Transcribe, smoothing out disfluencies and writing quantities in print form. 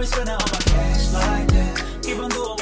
always spending all my cash like that. Keep on doing